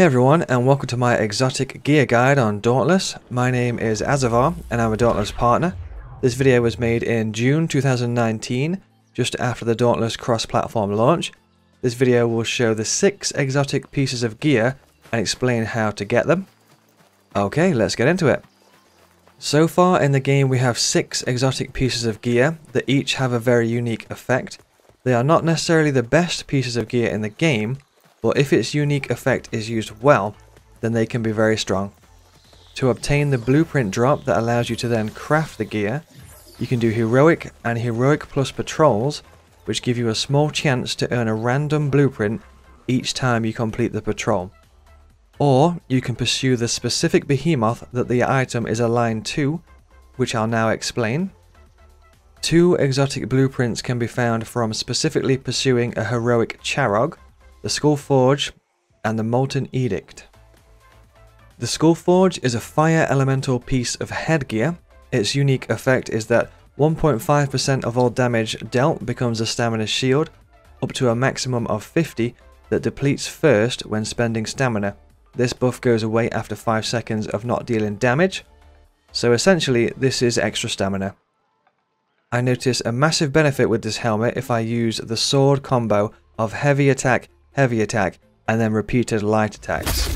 Hey everyone, and welcome to my exotic gear guide on Dauntless. My name is Azavar, and I'm a Dauntless partner. This video was made in June 2019, just after the Dauntless cross-platform launch. This video will show the 6 exotic pieces of gear and explain how to get them. Okay, let's get into it. So far in the game we have 6 exotic pieces of gear that each have a very unique effect. They are not necessarily the best pieces of gear in the game, but if its unique effect is used well, then they can be very strong. To obtain the blueprint drop that allows you to then craft the gear, you can do heroic and heroic plus patrols, which give you a small chance to earn a random blueprint each time you complete the patrol. Or you can pursue the specific behemoth that the item is aligned to, which I'll now explain. 2 exotic blueprints can be found from specifically pursuing a heroic Charog, the Skullforge, and the Molten Edict. The Skullforge is a fire elemental piece of headgear. Its unique effect is that 1.5% of all damage dealt becomes a stamina shield, up to a maximum of 50 that depletes first when spending stamina. This buff goes away after 5 seconds of not dealing damage, so essentially this is extra stamina. I notice a massive benefit with this helmet if I use the sword combo of heavy attack, and then repeated light attacks.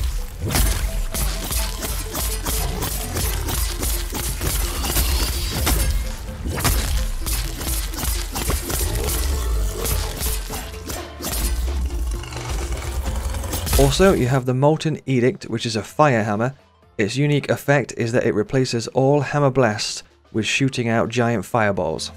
Also, you have the Molten Edict, which is a fire hammer. Its unique effect is that it replaces all hammer blasts with shooting out giant fireballs.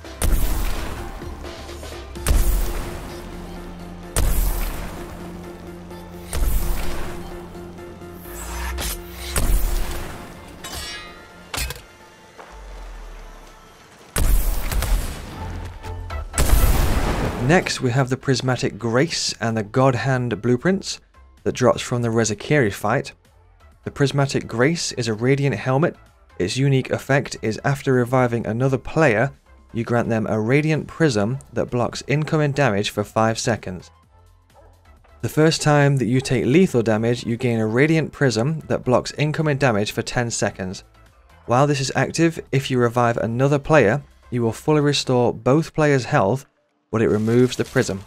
Next, we have the Prismatic Grace and the God Hand blueprints that drops from the Rezakiri fight. The Prismatic Grace is a radiant helmet. Its unique effect is after reviving another player, you grant them a radiant prism that blocks incoming damage for 5 seconds. The first time that you take lethal damage, you gain a radiant prism that blocks incoming damage for 10 seconds. While this is active, if you revive another player, you will fully restore both players' health, but it removes the prism. The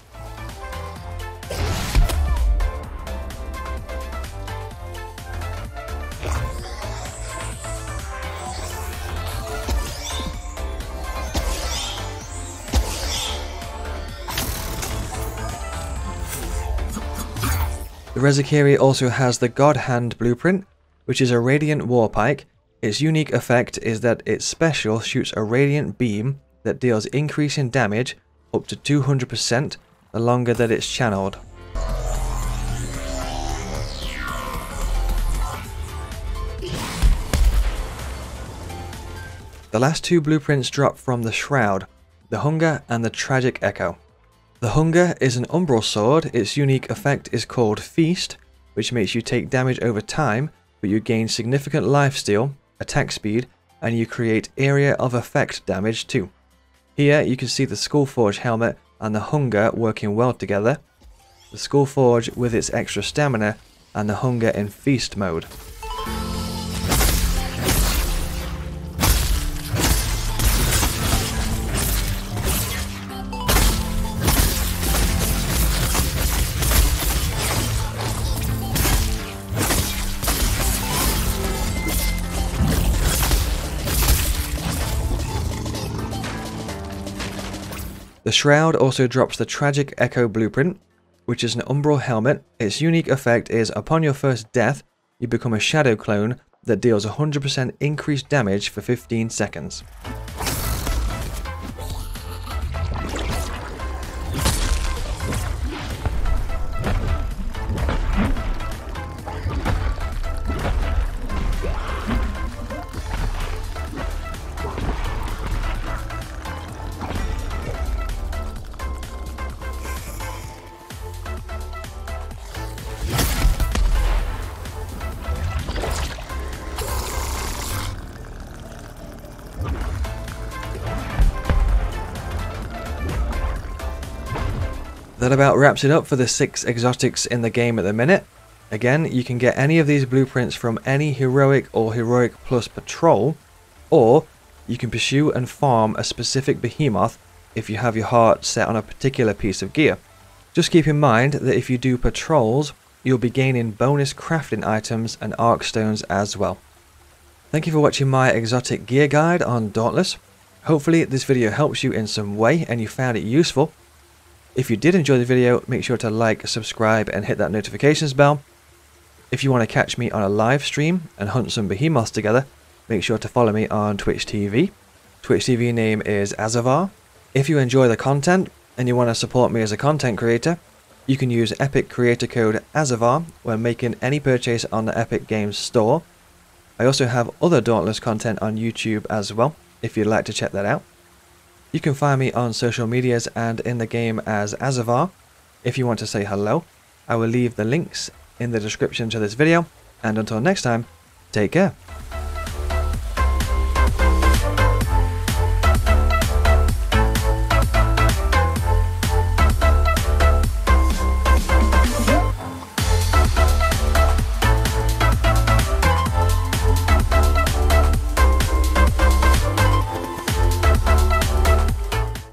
Rezakiri also has the God Hand blueprint, which is a radiant warpike. Its unique effect is that its special shoots a radiant beam that deals increasing damage up to 200% the longer that it's channeled. The last 2 blueprints drop from the Shroud, the Hunger and the Tragic Echo. The Hunger is an umbral sword. Its unique effect is called Feast, which makes you take damage over time, but you gain significant lifesteal, attack speed, and you create area of effect damage too. Here you can see the Skullforge helmet and the Hunger working well together. The Skullforge with its extra stamina and the Hunger in feast mode. The Shroud also drops the Tragic Echo blueprint, which is an umbral helmet. Its unique effect is upon your first death, you become a shadow clone that deals 100% increased damage for 15 seconds. That about wraps it up for the 6 exotics in the game at the minute. Again, you can get any of these blueprints from any heroic or heroic plus patrol, or you can pursue and farm a specific behemoth if you have your heart set on a particular piece of gear. Just keep in mind that if you do patrols, you'll be gaining bonus crafting items and arc stones as well. Thank you for watching my exotic gear guide on Dauntless. Hopefully this video helps you in some way and you found it useful. If you did enjoy the video, make sure to like, subscribe and hit that notifications bell. If you want to catch me on a live stream and hunt some behemoths together, make sure to follow me on Twitch TV. Twitch TV name is Azavar. If you enjoy the content and you want to support me as a content creator, you can use Epic creator code Azavar when making any purchase on the Epic Games store. I also have other Dauntless content on YouTube as well, if you'd like to check that out. You can find me on social medias and in the game as Azavar. If you want to say hello, I will leave the links in the description to this video, and until next time, take care.